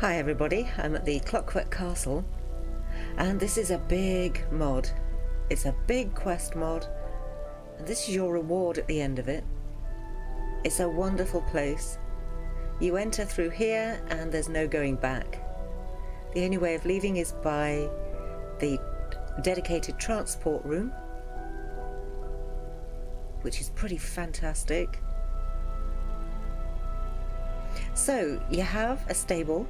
Hi everybody, I'm at the Clockwork Castle and this is a big mod. It's a big quest mod and this is your reward at the end of it. It's a wonderful place. You enter through here and there's no going back. The only way of leaving is by the dedicated transport room, which is pretty fantastic. So you have a stable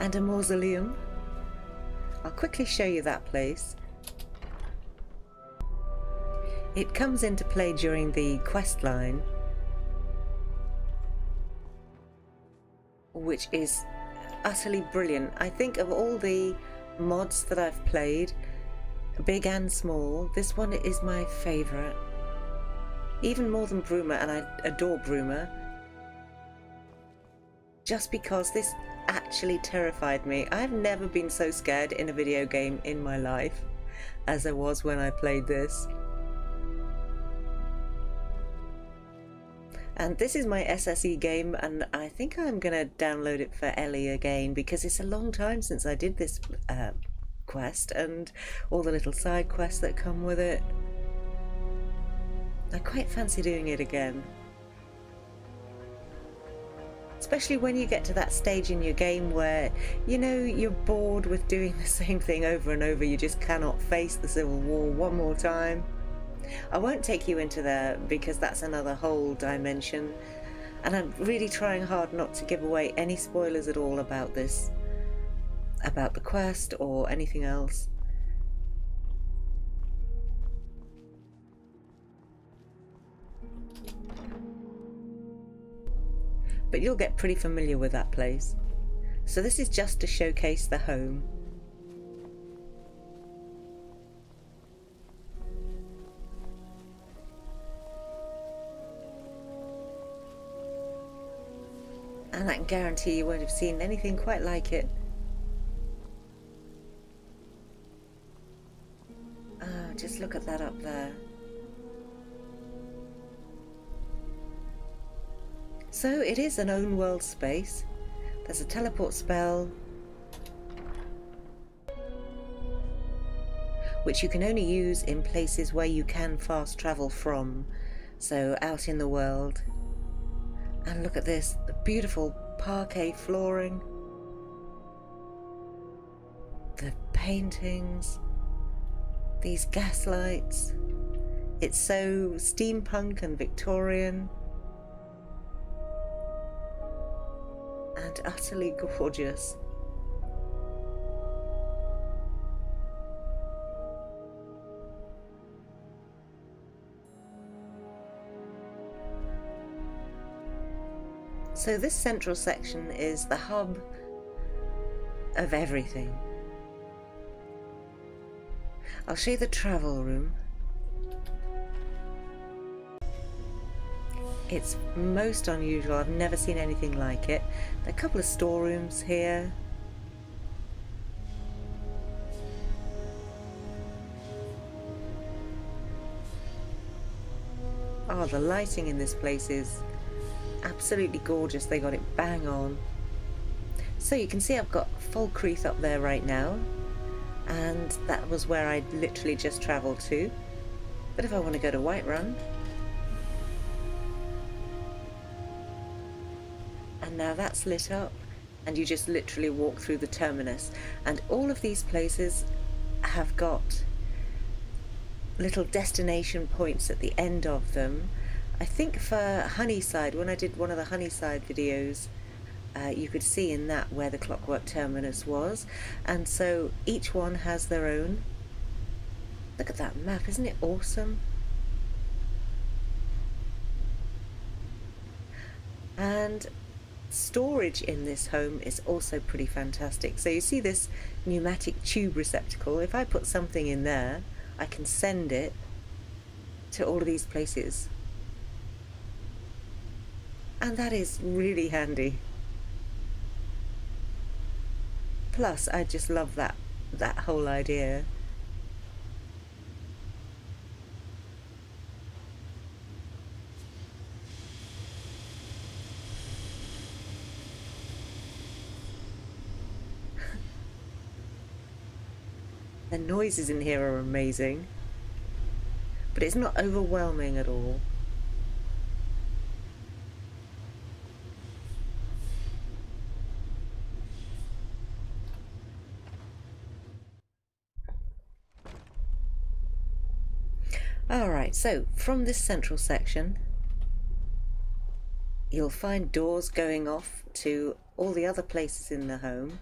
and a mausoleum. I'll quickly show you that place. It comes into play during the quest line, which is utterly brilliant. I think of all the mods that I've played, big and small, this one is my favourite. Even more than Bruma, and I adore Bruma, just because this actually terrified me. I've never been so scared in a video game in my life as I was when I played this. And this is my SSE game, and I think I'm gonna download it for Ellie again because it's a long time since I did this quest and all the little side quests that come with it. I quite fancy doing it again. Especially when you get to that stage in your game where, you know, you're bored with doing the same thing over and over. You just cannot face the Civil War one more time. I won't take you into there because that's another whole dimension. And I'm really trying hard not to give away any spoilers at all about this, about the quest or anything else. But you'll get pretty familiar with that place. So this is just to showcase the home. And I can guarantee you won't have seen anything quite like it. Oh, just look at that up there. So it is an own world space. There's a teleport spell, which you can only use in places where you can fast travel from. So out in the world. And look at this, the beautiful parquet flooring. The paintings. These gas lights. It's so steampunk and Victorian. And utterly gorgeous. So this central section is the hub of everything. I'll show you the travel room. It's most unusual, I've never seen anything like it. There are a couple of storerooms here. Oh, the lighting in this place is absolutely gorgeous, they got it bang on. So you can see I've got Falkreath up there right now, and that was where I literally just travelled to. But if I want to go to Whiterun, now that's lit up and you just literally walk through the terminus, and all of these places have got little destination points at the end of them. I think for Honeyside, when I did one of the Honeyside videos, you could see in that where the Clockwork Terminus was, and so each one has their own. Look at that map, isn't it awesome? And storage in this home is also pretty fantastic. So you see this pneumatic tube receptacle. If I put something in there, I can send it to all of these places. And that is really handy. Plus, I just love that whole idea. The noises in here are amazing, but it's not overwhelming at all. Alright, so from this central section you'll find doors going off to all the other places in the home.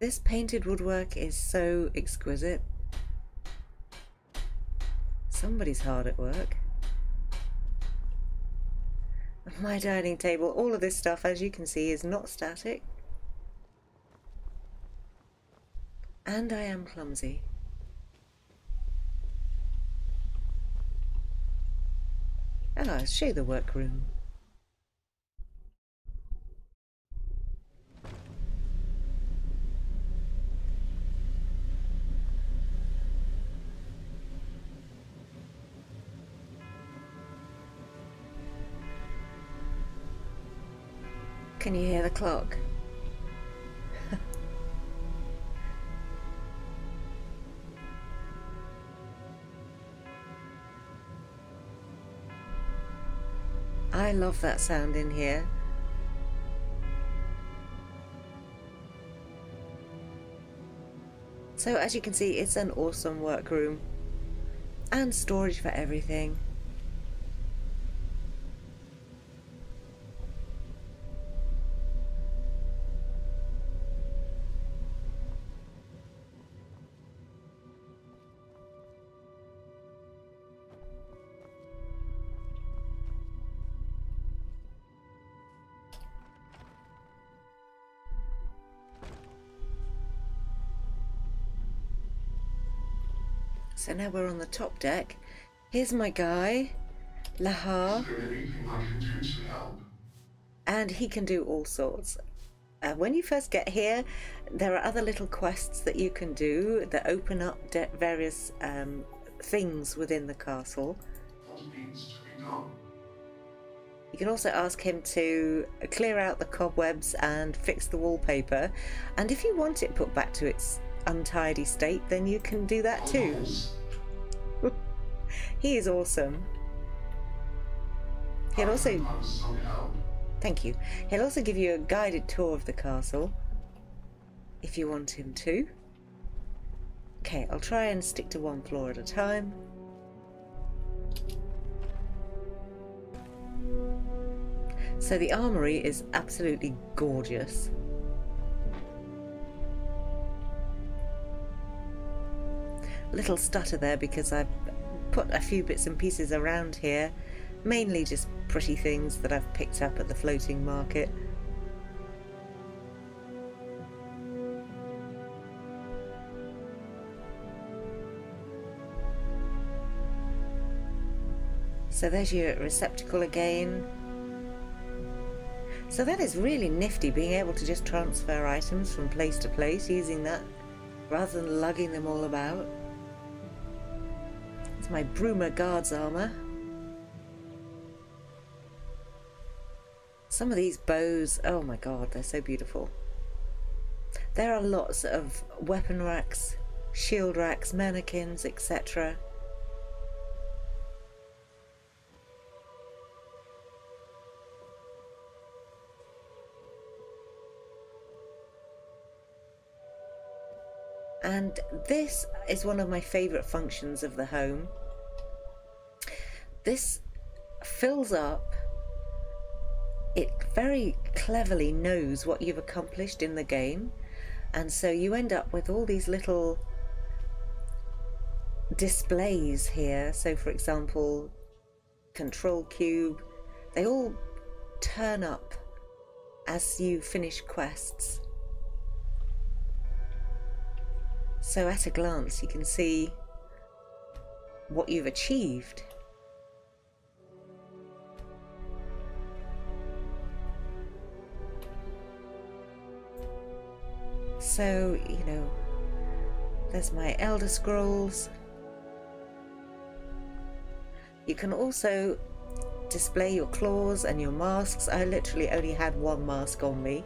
This painted woodwork is so exquisite. Somebody's hard at work. My dining table, all of this stuff, as you can see, is not static. And I am clumsy. I'll show you the workroom. Can you hear the clock? I love that sound in here. So as you can see, it's an awesome workroom and storage for everything. So now we're on the top deck. Here's my guy, Lahar. And he can do all sorts. When you first get here, there are other little quests that you can do that open up various things within the castle. You can also ask him to clear out the cobwebs and fix the wallpaper. And if you want it put back to its untidy state, then you can do that too. He is awesome. He'll also... Thank you. He'll also give you a guided tour of the castle if you want him to. Okay, I'll try and stick to one floor at a time. So the armory is absolutely gorgeous. Little stutter there because I've put a few bits and pieces around here, mainly just pretty things that I've picked up at the floating market. So there's your receptacle again. So that is really nifty, being able to just transfer items from place to place using that rather than lugging them all about. It's my Bruma guard's armour. Some of these bows, oh my god, they're so beautiful. There are lots of weapon racks, shield racks, mannequins, etc. And this is one of my favourite functions of the home. This fills up. It very cleverly knows what you've accomplished in the game, and so you end up with all these little displays here. So for example, control cube, they all turn up as you finish quests. So at a glance you can see what you've achieved. So, you know, there's my Elder Scrolls. You can also display your claws and your masks. I literally only had one mask on me.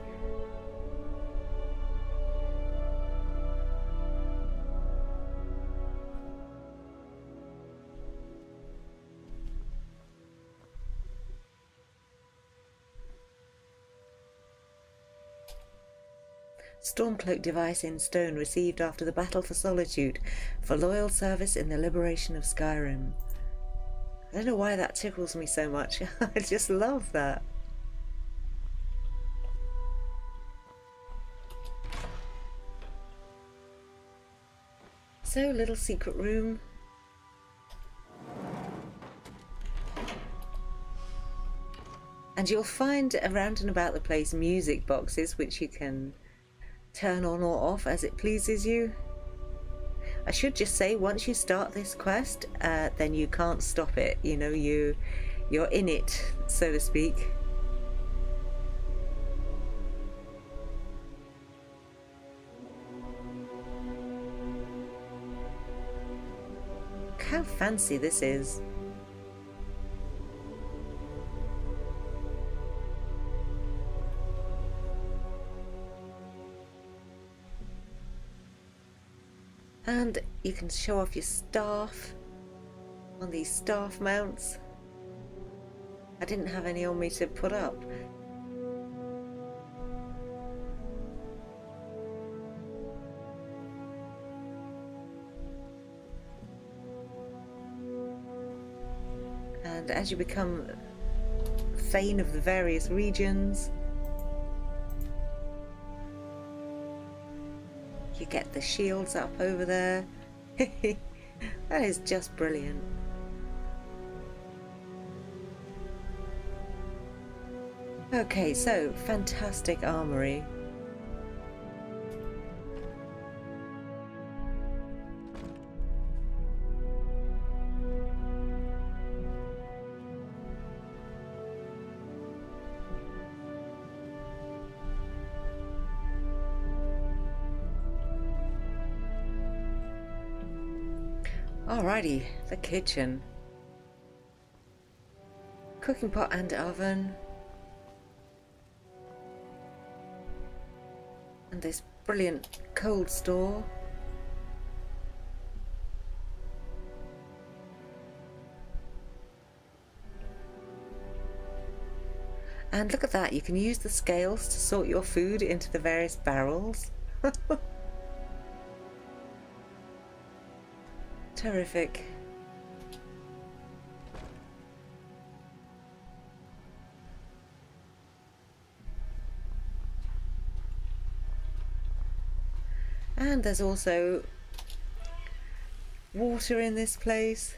Stormcloak device in stone received after the Battle for Solitude for loyal service in the liberation of Skyrim. I don't know why that tickles me so much. I just love that. So, little secret room. And you'll find around and about the place music boxes which you can turn on or off as it pleases you. I should just say, once you start this quest, then you can't stop it. You know, you're in it, so to speak. Look how fancy this is. And you can show off your staff on these staff mounts. I didn't have any on me to put up. And as you become Thane of the various regions, you get the shields up over there. That is just brilliant. Okay, so fantastic armory. Alrighty, the kitchen. Cooking pot and oven. And this brilliant cold store. And look at that, you can use the scales to sort your food into the various barrels. Terrific. And there's also water in this place.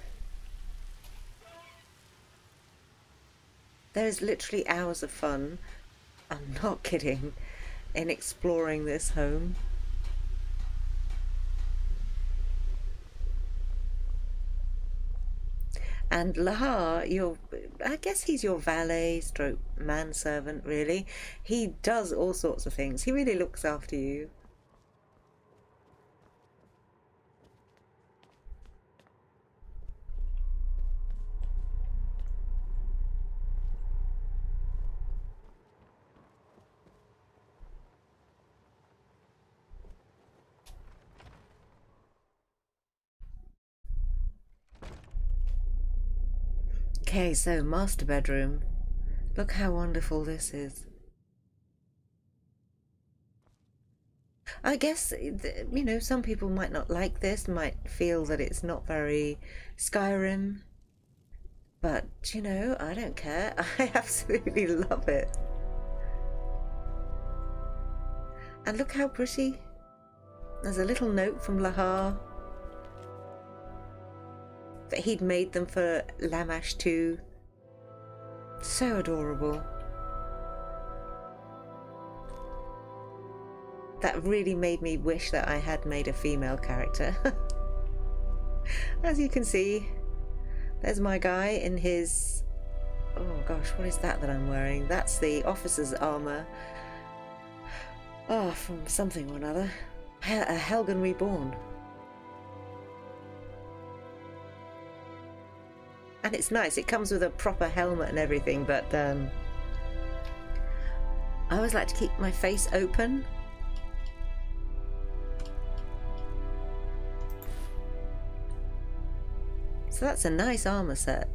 There is literally hours of fun, I'm not kidding, in exploring this home. And Lahar, I guess he's your valet stroke manservant, really. He does all sorts of things. He really looks after you. Okay, so master bedroom. Look how wonderful this is. I guess, you know, some people might not like this, might feel that it's not very Skyrim. But, you know, I don't care. I absolutely love it. And look how pretty. There's a little note from Lahar that he'd made them for Lamashu too. So adorable. That really made me wish that I had made a female character. As you can see, there's my guy in his, oh gosh, what is that I'm wearing? That's the officer's armour. Oh, from something or another. A Helgen reborn. and it's nice. It comes with a proper helmet and everything, but I always like to keep my face open. So that's a nice armor set.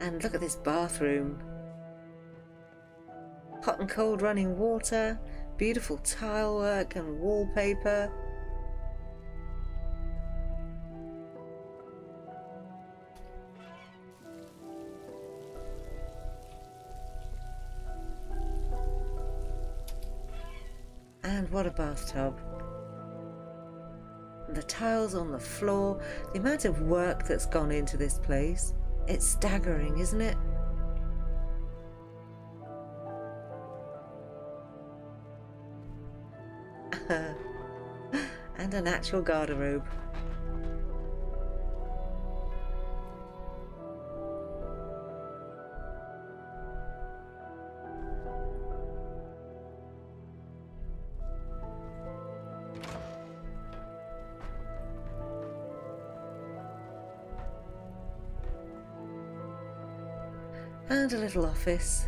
And look at this bathroom. Hot and cold running water, beautiful tile work and wallpaper. And what a bathtub. And the tiles on the floor, the amount of work that's gone into this place. It's staggering, isn't it? And an actual garderobe. And a little office.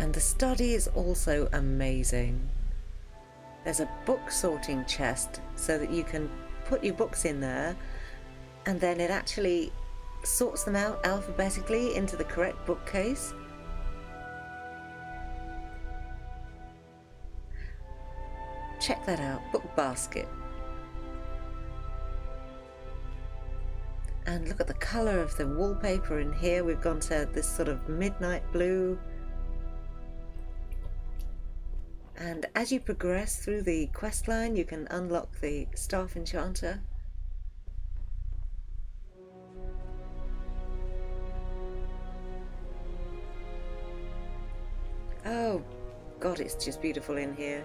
And the study is also amazing. There's a book sorting chest so that you can put your books in there, and then it actually sorts them out alphabetically into the correct bookcase. Check that out, book basket. And look at the colour of the wallpaper in here. We've gone to this sort of midnight blue. And as you progress through the quest line, you can unlock the Staff Enchanter. Oh God, it's just beautiful in here.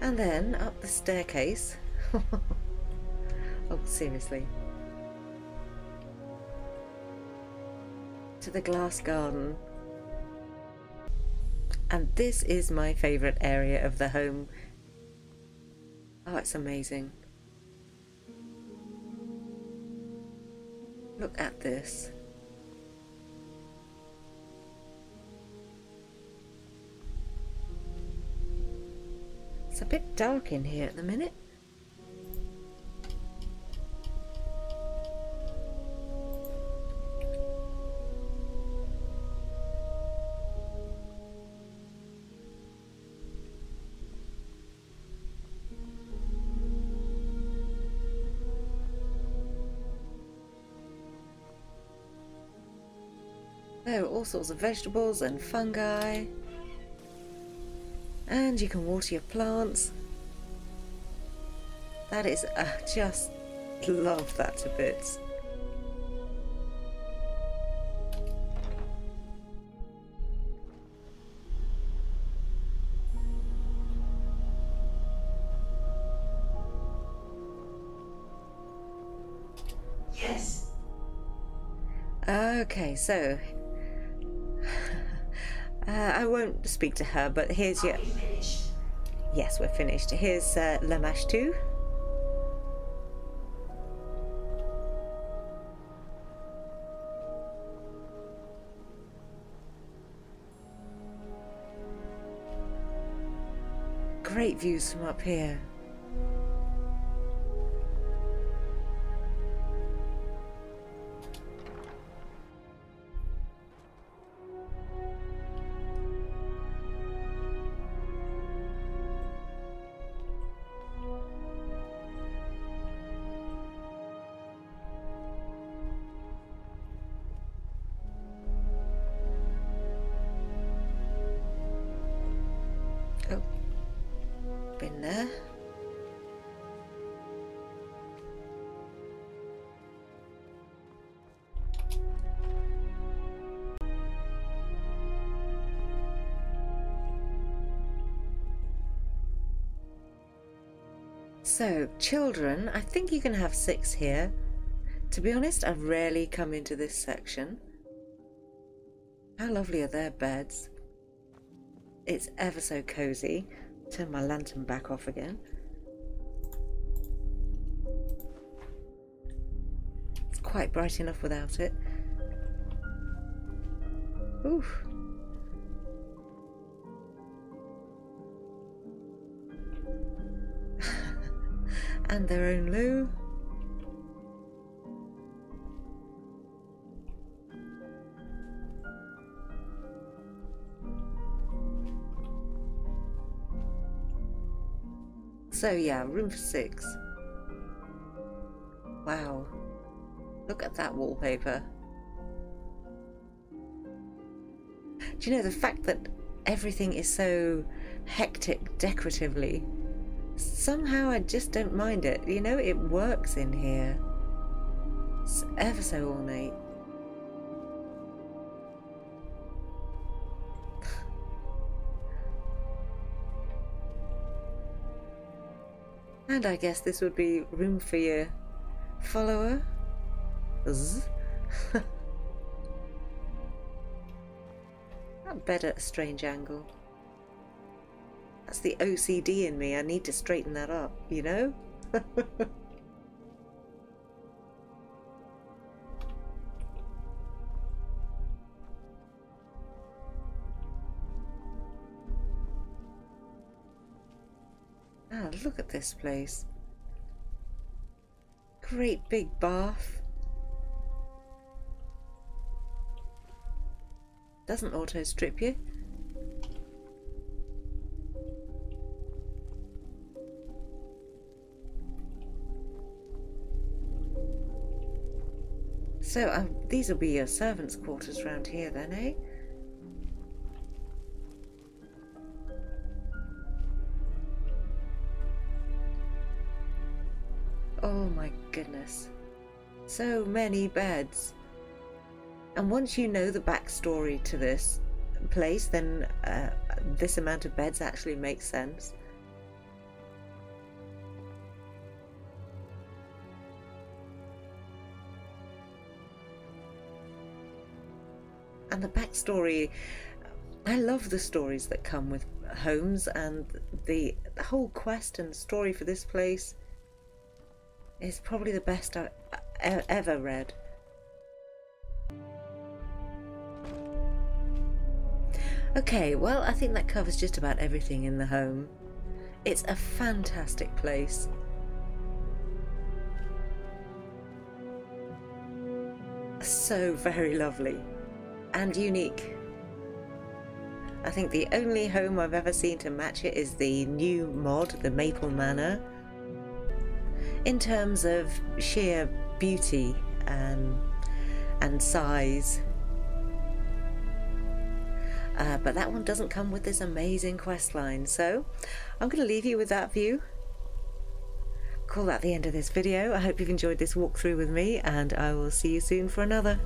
And then up the staircase. Oh, seriously. To the glass garden. And this is my favourite area of the home. Oh, it's amazing. Look at this. It's a bit dark in here at the minute. There are all sorts of vegetables and fungi, and you can water your plants. That is, I just love that to bits. Yes. Okay, so. I won't speak to her, but here's your... Yes, we're finished. Here's Lamashu. Great views from up here. So, children, I think you can have 6 here. To be honest, I rarely come into this section. How lovely are their beds? It's ever so cozy. Turn my lantern back off again. It's quite bright enough without it. Oof. And their own loo. So yeah, room for 6. Wow. Look at that wallpaper. Do you know, the fact that everything is so hectic decoratively, somehow I just don't mind it. You know, it works in here. It's ever so ornate. And I guess this would be room for your follower. That bed at a strange angle. That's the OCD in me. I need to straighten that up, you know? Ah, look at this place. Great big bath. Doesn't auto-strip you. So these will be your servants' quarters round here then, eh? Oh my goodness. So many beds. And once you know the backstory to this place, then this amount of beds actually makes sense. And the backstory, I love the stories that come with homes, and the whole quest and story for this place is probably the best I've ever read. Okay, well, I think that covers just about everything in the home. It's a fantastic place. So very lovely. And unique. I think the only home I've ever seen to match it is the new mod, the Maple Manor. In terms of sheer beauty and size. But that one doesn't come with this amazing quest line, so I'm going to leave you with that view. Call that the end of this video. I hope you've enjoyed this walkthrough with me, and I will see you soon for another.